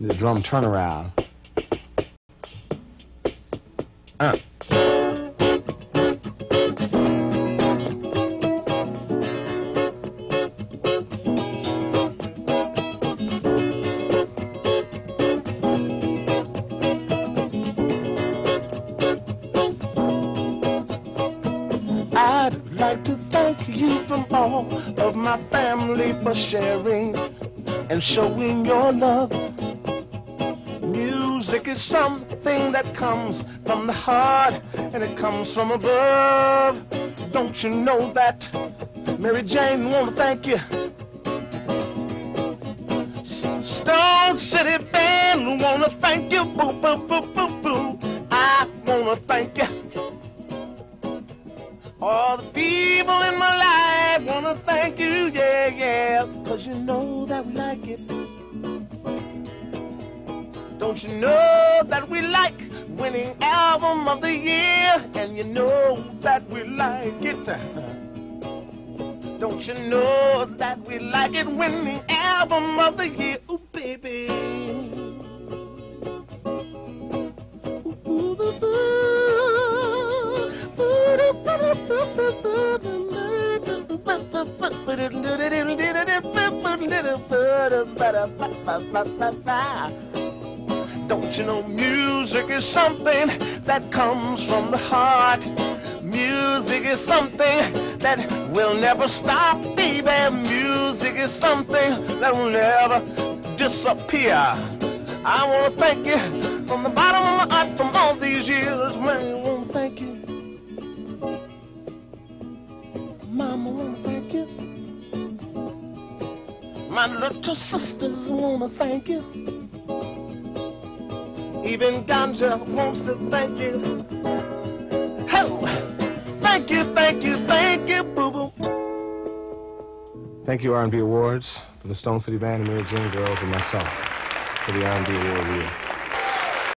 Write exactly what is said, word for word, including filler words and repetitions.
the drum turnaround. Uh. I'd like to thank you from all of my family for sharing and showing your love. Music is something that comes from the heart and it comes from above. Don't you know that? Mary Jane wanna thank you. Stone City Band wanna thank you. Boo, boo, boo, boo, boo. I wanna thank you. All the people in my life wanna thank you, yeah, yeah, 'cause you know that we like it. Don't you know that we like winning album of the year? And you know that we like it. Don't you know that we like it winning album of the year? Ooh, baby. Don't you know music is something that comes from the heart? Music is something that will never stop, baby. Music is something that will never disappear. I want to thank you from the bottom of my heart from all these years. Man, I want to thank you. Mama, I want to thank you. My little sisters want to thank you. Even Ganja wants to thank you. Ho! Thank you, thank you, thank you, boo-boo. Thank you, R and B Awards, for the Stone City Band and Mary Jane Girls and myself for the R and B Award here.